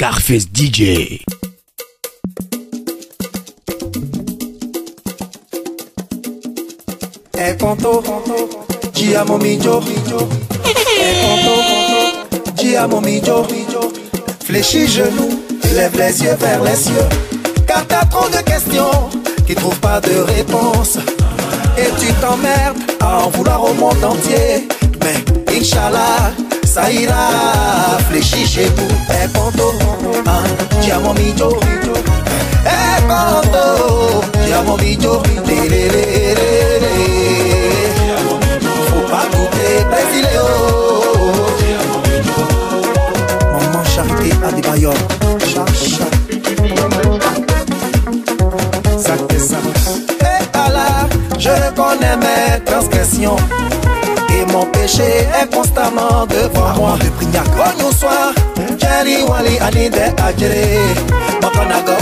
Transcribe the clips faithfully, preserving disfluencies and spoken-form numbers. Scarface D J. É ponto, diamo mijo, é ponto, diamo mijo. Fléchis genoux, lève les yeux vers les cieux. Car t'as trop de questions qui trouvent pas de réponse. Et tu t'emmerdes à en vouloir au monde entier. Mais Inch'Allah, ça ira. Fléchis chez vous. Eh ponto, ah, diamo mijo. Eh ponto, diamo mijo. Lé, lé, lé, lé, lé. Faut pas goûter Brésiléo. Maman Charité à des bailleurs. Chacha. Ça que ça. Et à là, je connais mes transgressions. Et mon péché est constamment devant moi. Bonjour soir, Jerry Wally Anide Adjere. Bakanago,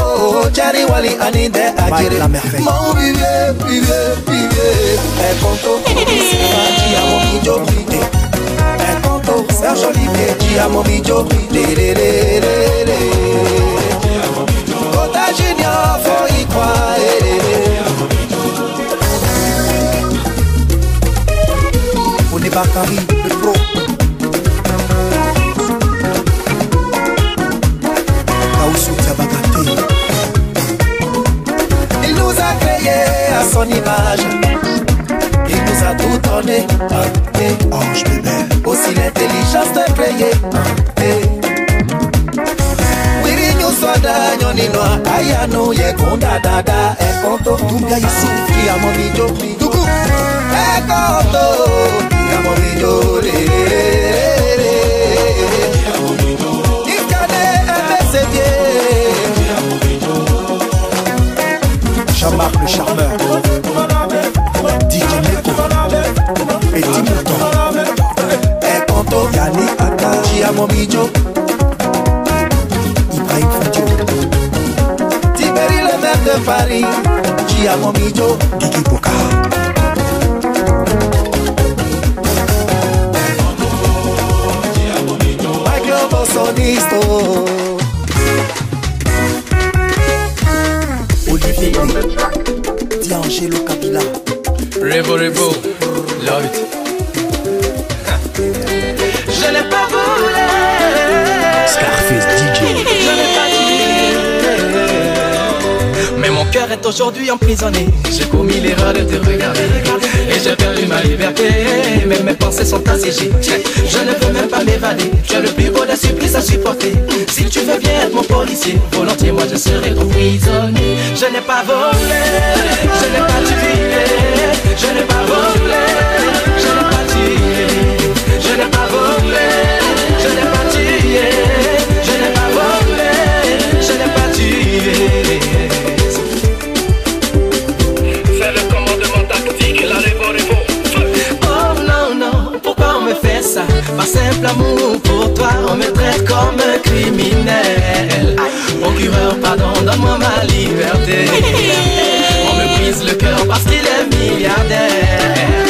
Jerry Wally Anide Adjere. Mon vieux, vieux, vieux. Un conto, c'est un diamant mijo. Un conto, Serge Olivier, diamant mijo. Kota Junior, faut y croire. Bakari, le pro. Kaoussou Tabakate. Il nous a créé à son image. Il nous a tout donné. Ange bébé. Aussi l'intelligence de créer. Wiri nous soda, nyoni noa. Ayano ye konda dada. Et quand on tombe ici, qui a mon vidéo. Dougou. Et quand on diamo mijo, le, le, le. Diamo mijo. Ikane M S D. Jean-Marc le charmeur. D J Meko. Petit Mouton. Et Ponto Yanni Aka. Diamo mijo. Ibrahim Fadio. Tiberi le maire de Paris. Diamo mijo. Gigi Boka. Olivier d'Angelo Cabilla. Revo, revo, love it. Je n'ai pas voulu. Scarface D J. Je n'ai pas dit. Mais mon cœur est aujourd'hui emprisonné. J'ai commis l'erreur de te regarder. Et j'ai perdu ma liberté. Mais mes pensées sont assiégées. Je ne peux même pas m'évader. Tu as le plus beau des supplices à supporter. Si tu veux bien être mon policier, volontiers moi je serai ton prisonnier. Je n'ai pas volé, je n'ai pas tué. Je n'ai pas volé, je n'ai pas tué. Je n'ai pas volé, je n'ai pas tué. Je n'ai pas volé, je n'ai pas tué. Par simple amour pour toi, on me traite comme un criminel. Procureur, pardon, donne-moi ma liberté. On me brise le cœur parce qu'il est milliardaire.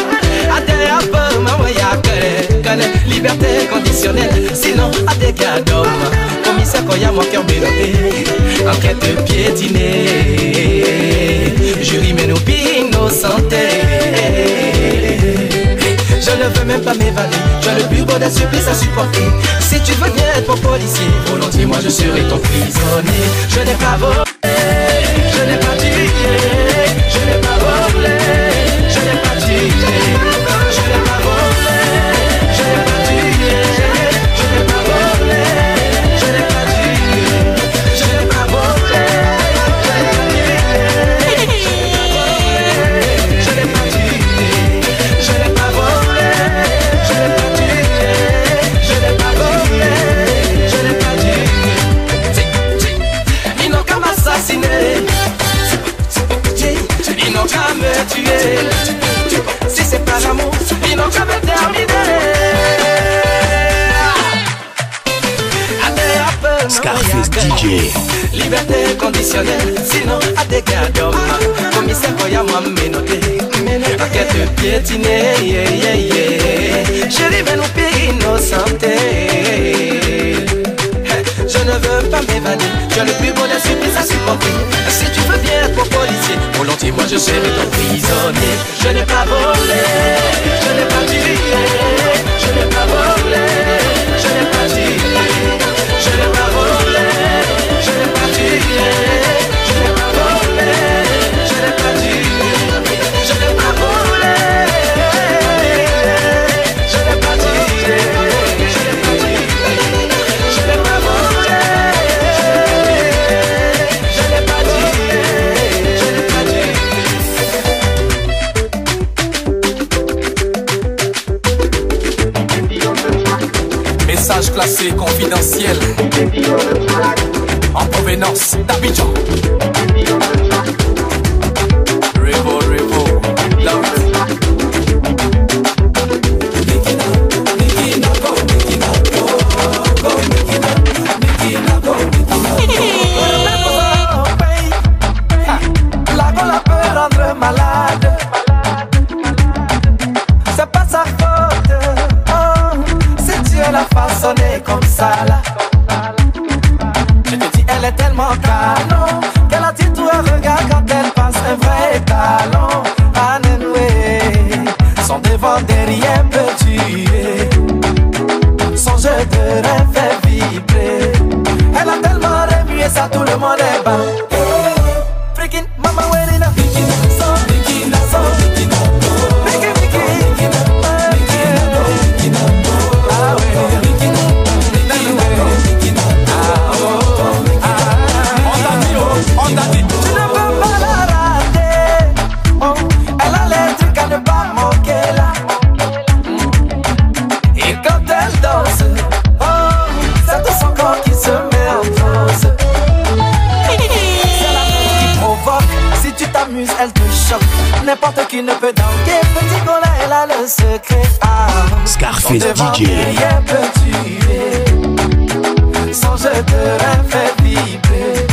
Adhère à peu, ma moyenne, connaît liberté conditionnelle. Sinon, à des cas d'homme, commissaire, quand y a mon cœur bélopé, enquête piétinée. Jury, mais nous innocentés. Je ne veux même pas m'évader. Tu as le plus beau des supplices à supporter. Si tu veux bien être mon policier, volontiers moi je serai ton prisonnier. Je n'ai pas volé, je n'ai pas tué. Je n'ai pas volé, je n'ai pas tué. Je n'ai pas volé, je n'ai pas tué. Je n'ai pas volé, je n'ai pas tué. Je n'ai pas volé, je n'ai pas tué. Je n'ai pas tué. Je n'ai pas volé. Ils n'ont qu'à me tuer. Si c'est pas l'amour, ils n'ont qu'à me terminer. Scarface D J. Liberté conditionnelle, sinon à des gars d'hommes. Commissaire Koya, moi m'énoté. Enquête piétinée, yeah, yeah, yeah. Chérie, mais nous pire innocenté. Je ne veux pas m'évader. Tu as le plus beau des surprises à supporter. Si tu veux bien être mon policier, mon lentille, moi je serai ton prisonnier. Je n'ai pas volé, je n'ai pas tué. Je n'ai pas volé, je n'ai pas tué. Je n'ai pas volé, je n'ai pas tué. Je n'ai pas volé, je n'ai pas tué. Je n'ai pas volé, je n'ai pas tué. Classé confidentiel en provenance d'Abidjan. Revo, Revo, love it. Make it up, make it up, go, make it up, go, go, make it up, make it up, go, make it up, go. La gola peut rendre malade. C'est pas sa faute. La façonner comme ça là. Je te dis elle est tellement canon qu'elle attire tout un regard quand elle passe un vrai talon. Anenoué, son devant derrière peut tuer, son jeu de rêve fait vibrer. Elle a tellement remué ça tout le monde est bas. Hey, freaking mama Werina. N'importe qui ne peut danguer, petit gola, elle a le secret. Ah, Scarface D J. Rien peut tuer, son jeu de rêve fait vibrer.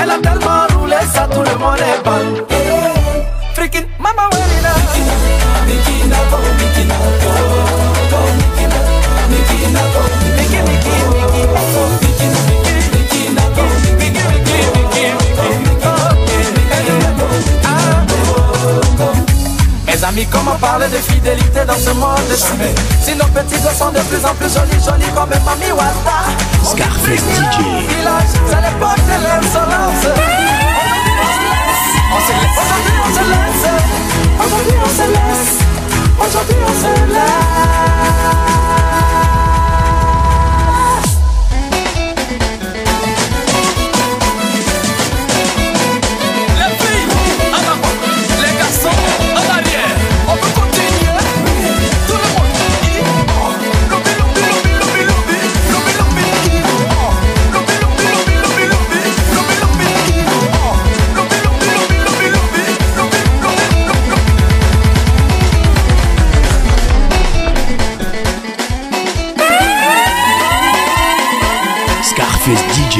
Elle a tellement roulé, ça tout le monde est bon. Hey, freaking mama Werina. Niki na go, Niki na go, go Niki na, Niki na go, Niki Niki Niki na go, Niki Niki Niki na go, Niki Niki Niki na go, Niki na go. Mes amis, comment parler de fidélité dans ce monde de chimé? Si nos petites sont de plus en plus jolies, jolies comme Mami Wata. Scarface D J. C'est l'époque de l'insolence. On se laisse, aujourd'hui on se laisse, aujourd'hui on se laisse, aujourd'hui on se laisse. Les filles, en avant, les garçons. On peut continuer, tout le monde dit Lobby, lobby, lobby, lobby, lobby, lobby, lobby, lobby, lobby, lobby, lobby, lobby, lobby, lobby, lobby, lobby, lobby, lobby. Scarface D J.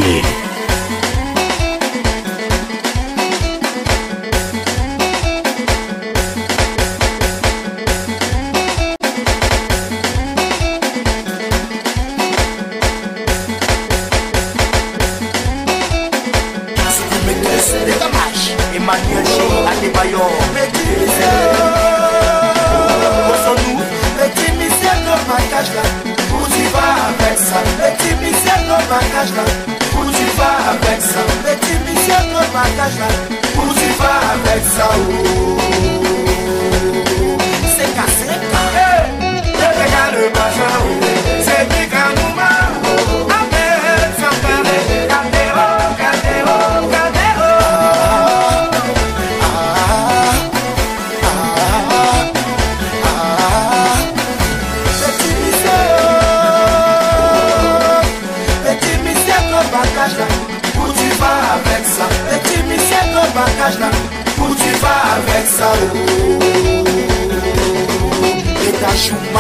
I'm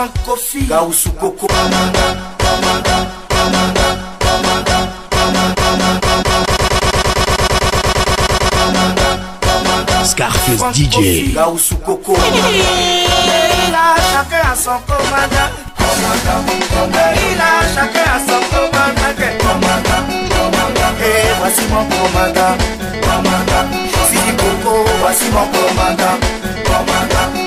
Frank Kofi Gaoussou Koko Pamanga, Pamanga, Pamanga, Pamanga, Pamanga, Pamanga, Pamanga Scarface D J Gaoussou Koko Là chacun a son commandant Commandant, là chacun a son commandant Commandant, commandant, et voici mon commandant Commandant, si dit Koko, voici mon commandant Commandant, commandant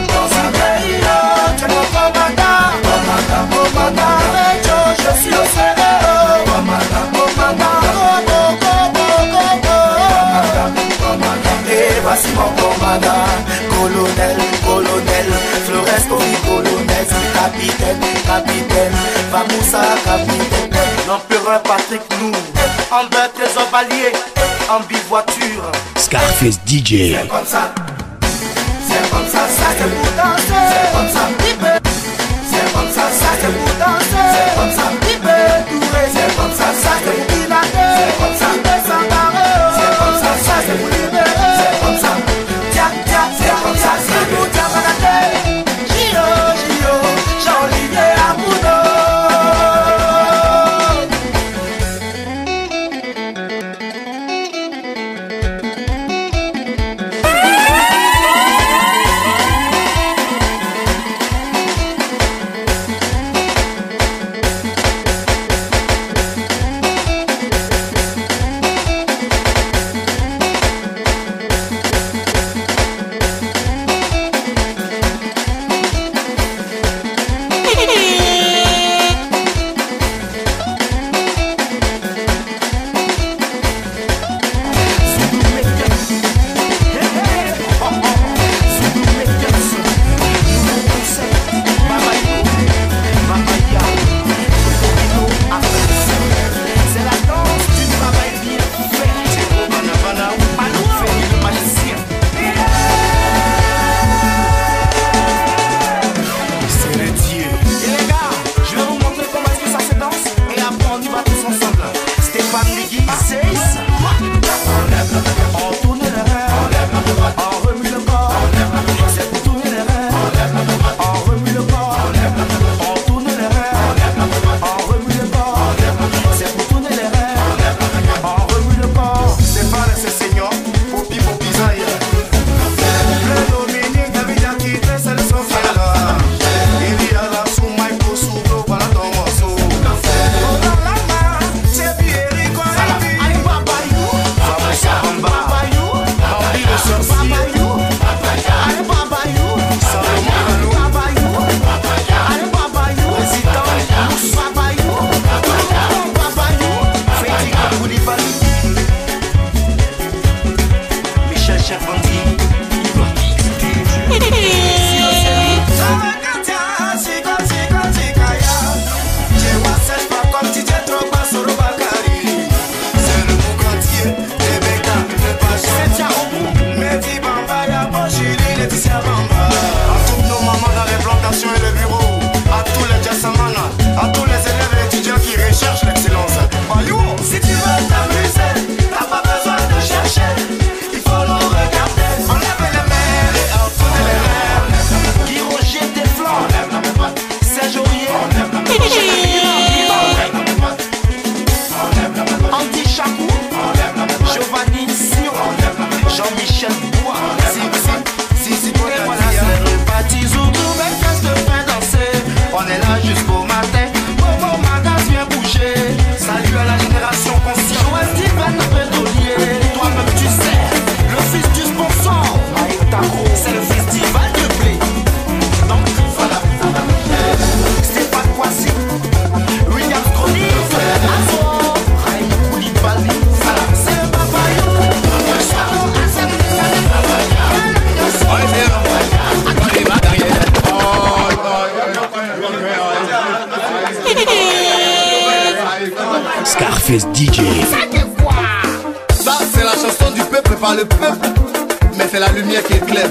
Voici mon commandant, colonel, colonel, Floresco et colonel, capitaine, capitaine, Famoussa, capitaine, l'empereur Patrick nous, en beurre trésor valier, en bivoiture. Scarface D J. C'est comme ça, c'est comme ça, ça c'est pour danser, c'est comme ça, c'est comme ça, ça c'est pour danser, c'est comme ça, il peut tourer, c'est comme ça, ça c'est pour dilater, c'est comme ça, il peut s'embarrer, c'est comme ça, ça c'est pour libérer. Scarface D J. Ça c'est la chanson du peuple par le peuple, mais c'est la lumière qui éclaire.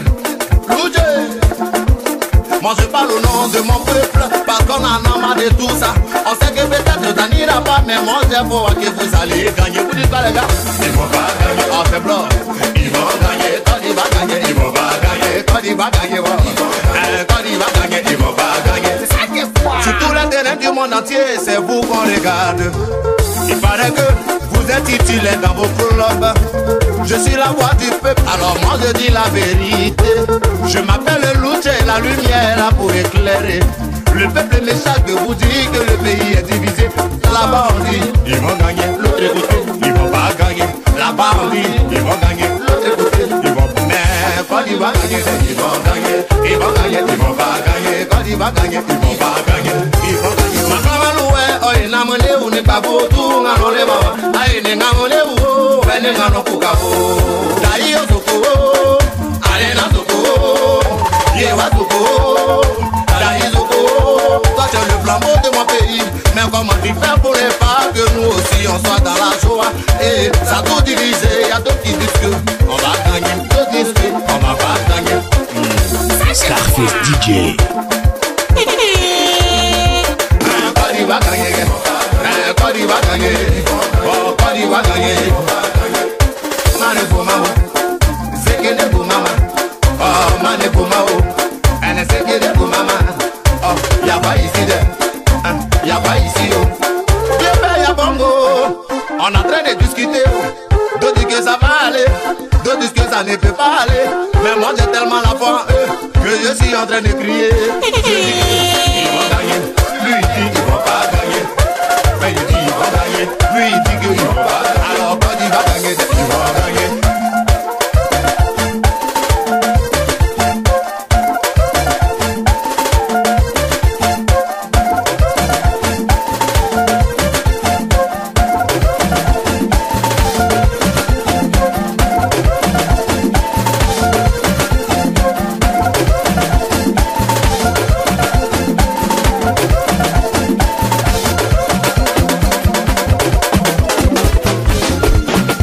Moi je parle au nom de mon peuple, parce qu'on en a marre de tout ça. On sait que peut-être ça n'ira pas, mais moi j'ai beau à que vous allez gagner. Vous dites pas les gars, ils vont pas gagner, on fait blanc. Ils vont gagner, toi il va gagner, ils vont pas gagner, toi il va gagner, toi il va gagner, ils vont pas gagner. monde entier, c'est vous qu'on regarde. Il paraît que vous êtes titulaire dans vos clubs. Je suis la voix du peuple, alors moi je dis la vérité. Je m'appelle Louche, la lumière là pour éclairer. Le peuple m'échappe de vous dire que le pays est divisé. Là-bas on dit, ils vont gagner, l'autre côté, ils vont pas gagner. Là-bas on dit, ils vont gagner, l'autre côté, ils vont pas gagner. Quand ils vont gagner, ils vont gagner, ils vont gagner, ils vont pas gagner. Quand ils vont gagner, ils vont pas gagner, ils vont gagner. Ma femme louée, oye namole ou n'est pas beau, tout n'a non leva. Aïe n'est namole ou, venez n'a non koukavo. Taïo soko, arena soko, yewa soko, taïo soko. Toi tu es le flambeau de mon pays, mais comment tu fais pour les pas que nous aussi on soit dans la joie? Et ça tout divisé, y'a d'autres qui disent que on va gagner. Scarface D J. On est en train de discuter. D'autres disent que ça va aller, d'autres disent que ça ne peut pas aller. Mais moi j'ai tellement la foi en eux que je suis en train de crier. Je dis qu'ils vont gagner, lui il dit qu'ils vont pas gagner. Mais il dit qu'ils vont gagner, lui il dit qu'ils vont pas gagner. Alors quand il va gagner, c'est qu'ils vont gagner.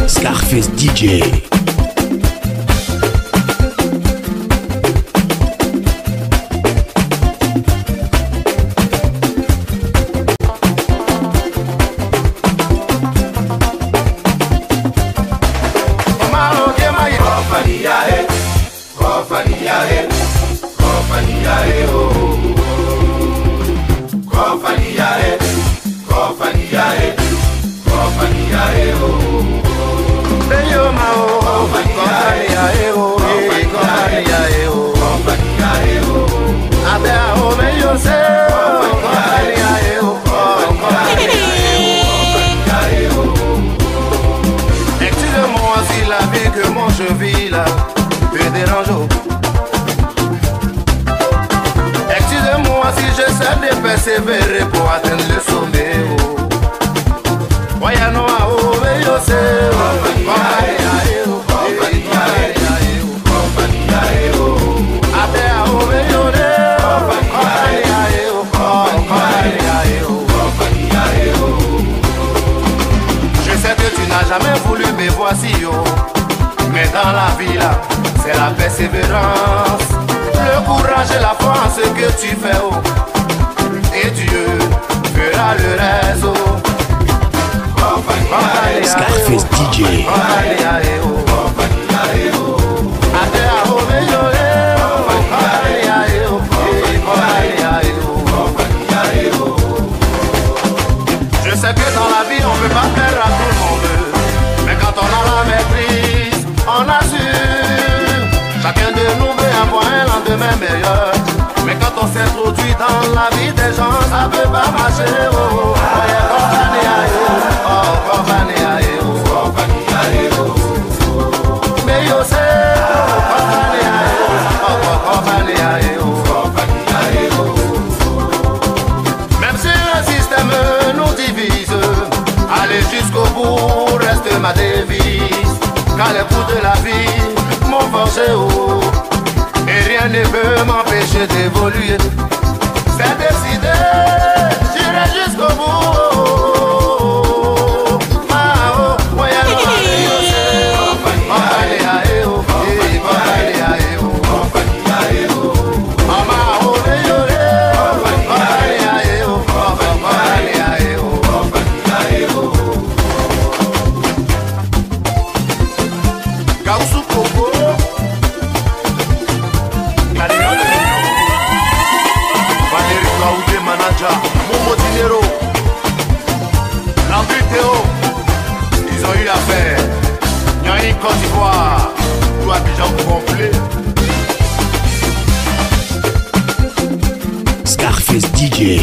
Scarface D J. Valérie, Ninja, Momo Dinero, Lambert Théo, ils ont eu l'affaire. Nyaï Côte d'Ivoire, tout Abidjan complet. Scarface D J.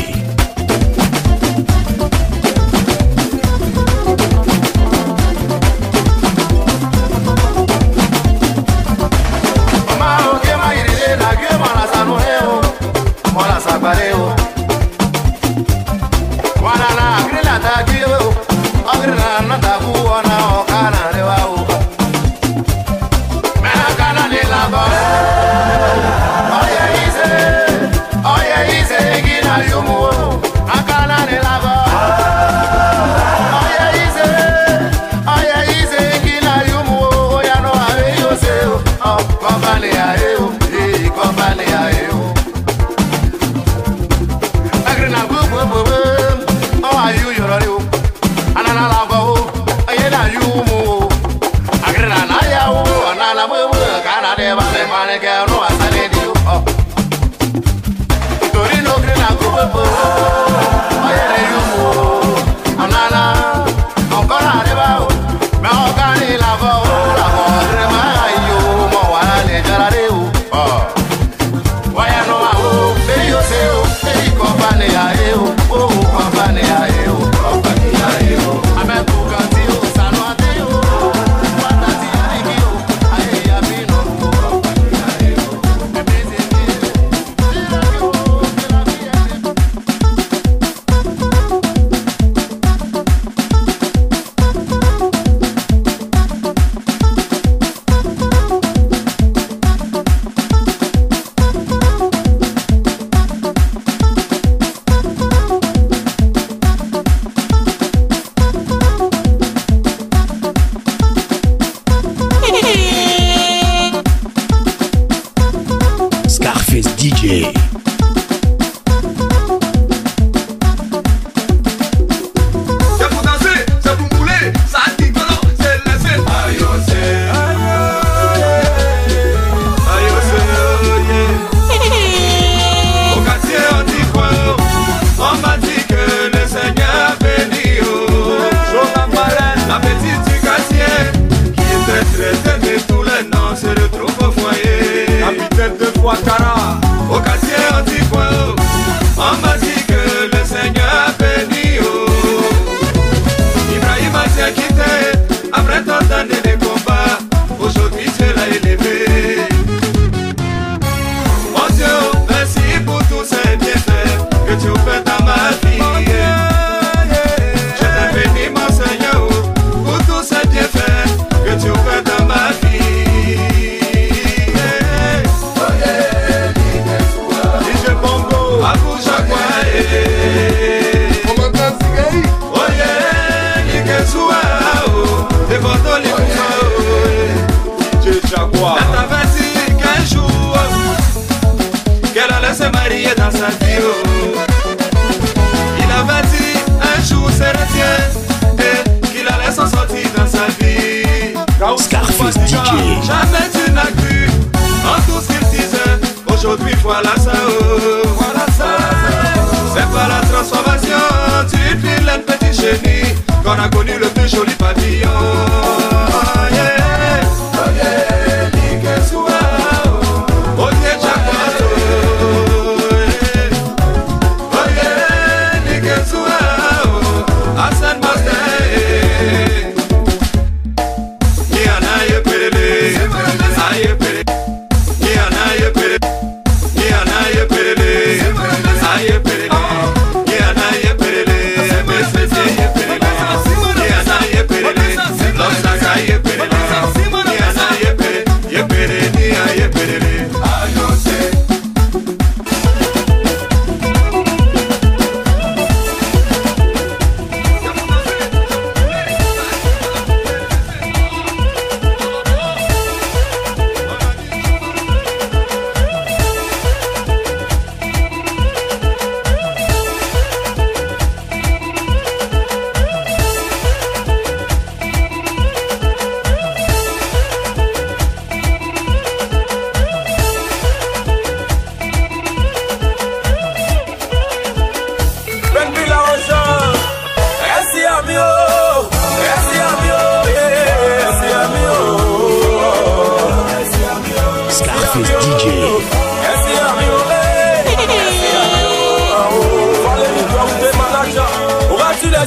Put it in.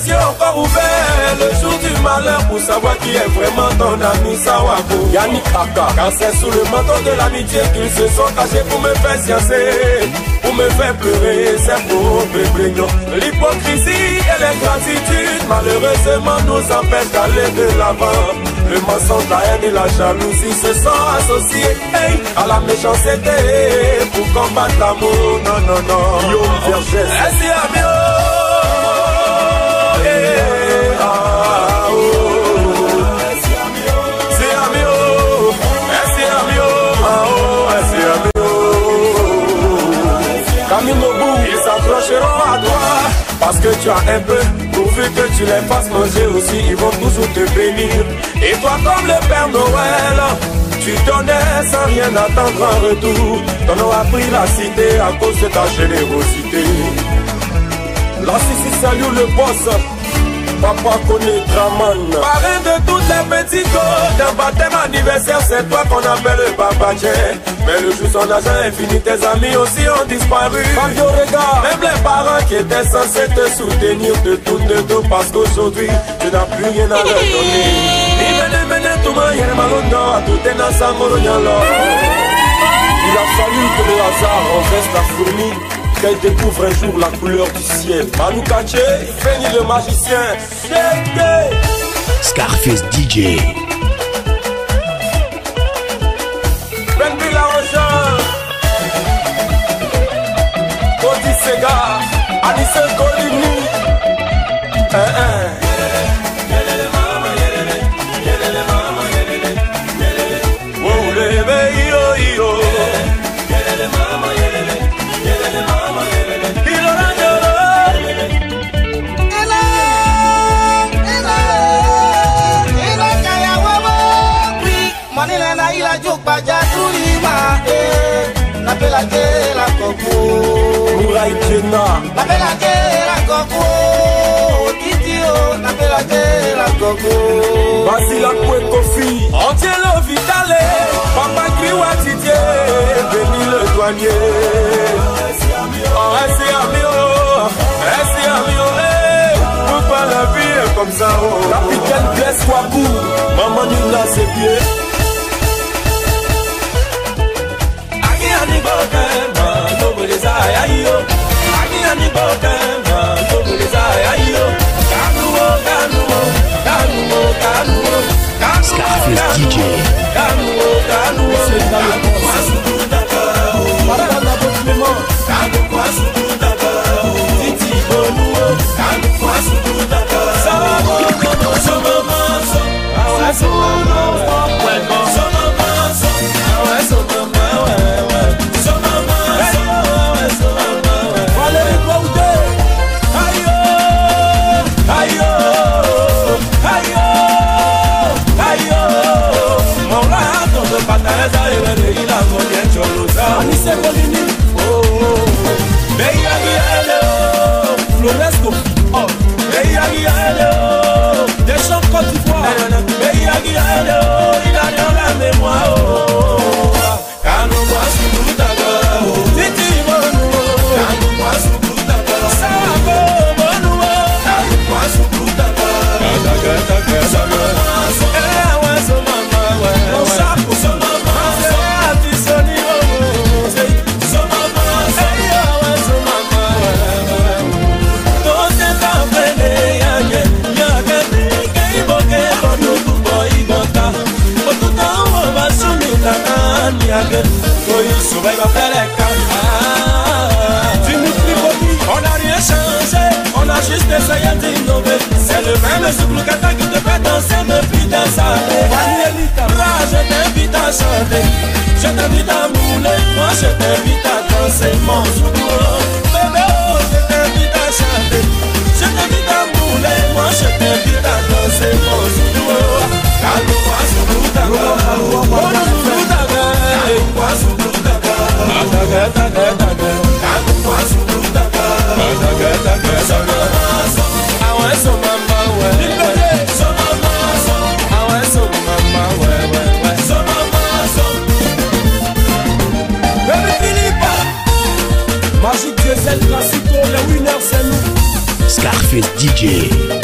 les yeux encore ouverts le jour du malheur pour savoir qui est vraiment ton ami. Sawako, Yannick Kaka, car c'est sous le manteau de l'amitié qu'ils se sont cachés pour me faire siasser, pour me faire pleurer, c'est pour me brignon. L'hypocrisie et l'ingratitude malheureusement nous empêchent d'aller de l'avant. Le mensonge, la haine et la jalousie se sont associés hey, à la méchanceté pour combattre l'amour. Non, non, non, yo, Virgès, à toi, parce que tu as un peu, pourvu que tu les fasses manger aussi, ils vont toujours te bénir. Et toi comme le Père Noël, tu donnais sans rien attendre en retour. T'en as pris la cité à cause de ta générosité. Là si si salut le boss, papa connaît Draman. Parrain de toutes les petites côtes, d'un baptême anniversaire, c'est toi qu'on appelle le papa Jay. Mais le jour son agent est fini, tes amis aussi ont disparu. Fabio regarde, même les parents qui étaient censés te soutenir de tout de tout, parce qu'aujourd'hui tu n'as plus rien à leur donner. Il a fallu que le hasard en reste la fourmi, qu'elle découvre un jour la couleur du ciel. Manu Katché, Feni le magicien, Scarface D J. Sega, Alice Colini. Eh eh. Yelele mama yelele, yelele mama yelele, yelele. Oh le beyo yo. Yelele mama yelele, yelele mama yelele. Ilora yelele. Ela, ela, ela kaya wabo. Quick, manila na ila jukba jatulima. Eh, na pela ke la koku. La bella guerra coco, Titio, la bella guerra coco. Vas-y la couette coffee, entier le vitale, papa crie à Titier, béni le douanier. Oh, c'est amio, c'est amio, pourquoi la vie est comme ça? La piquette blesse wakou, maman nous l'a ses pieds. Aïe, aïe, aïe, Scarface D J. Magique de celle classique, les winners c'est nous. Scarface D J.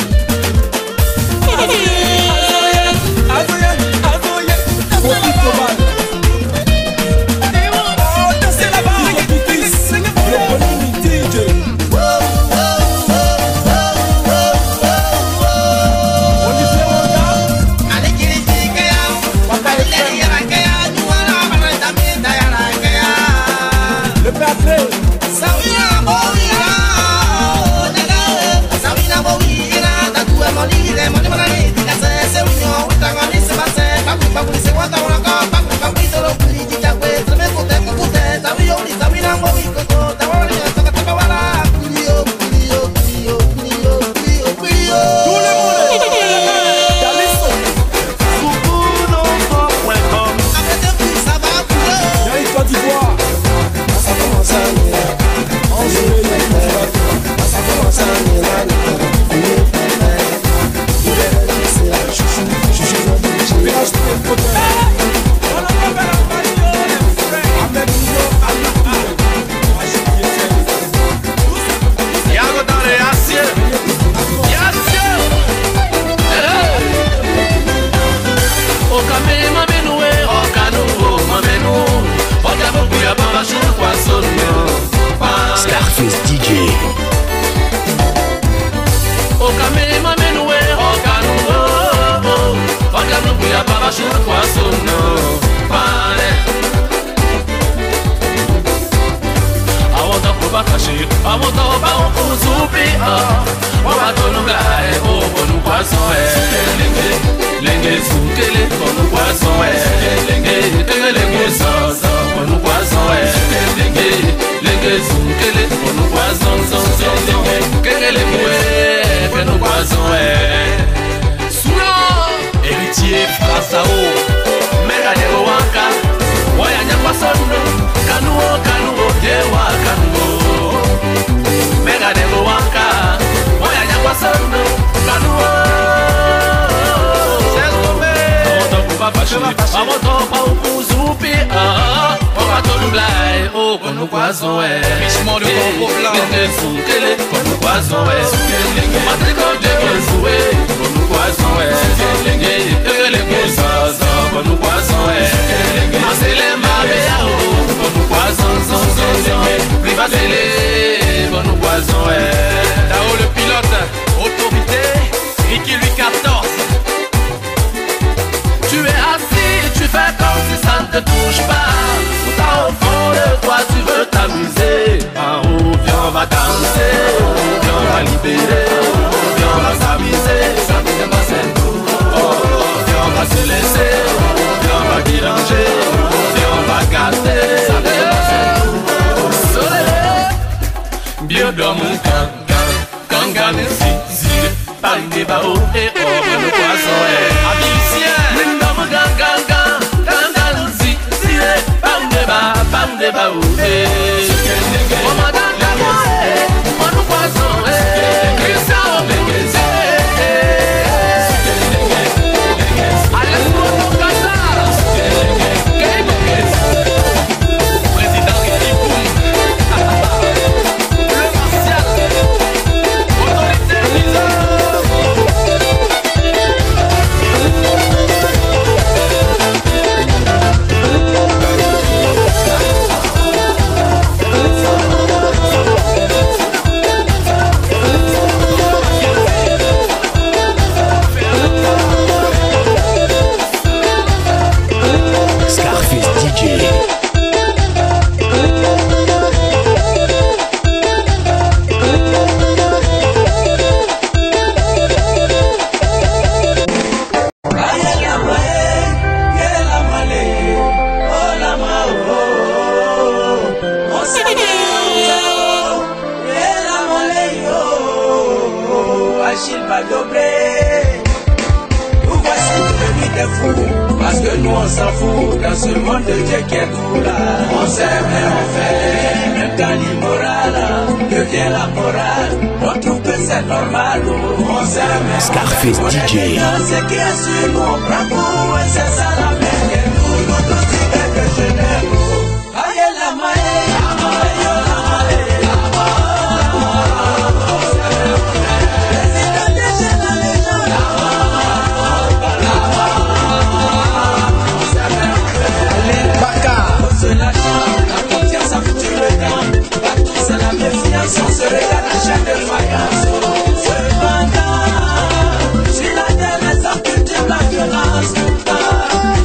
attention, c'est la nage de faïence. C'est vandal, si la terre est cultive la violence.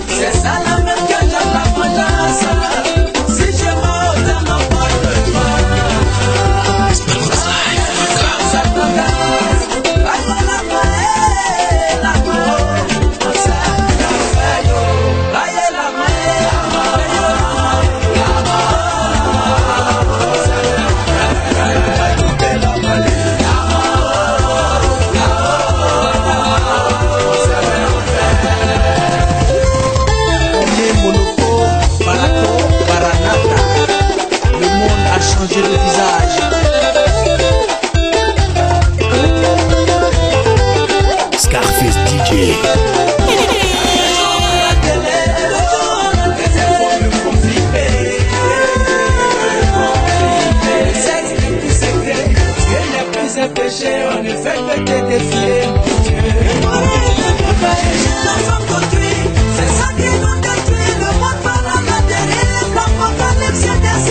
C'est ça la même que j'aime la vengeance. Si je meurs, t'as ma porte de mort. Ça te gagne, à toi la main, la peau. C'est la feuille, là y'a la main. Changer de visage. Scarface D J. On ne fait que te défier. Le monde c'est ça qui nous détruit. Le monde par la matérielle, l'apocalypse des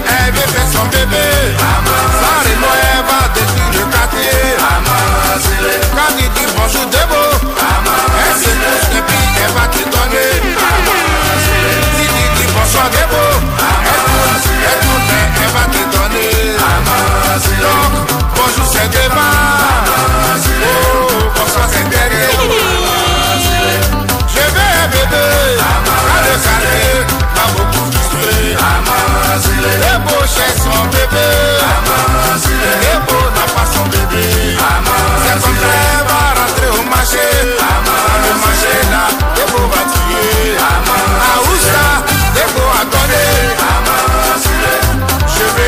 Je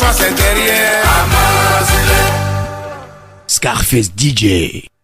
parfois c'est derrière. Scarface D J.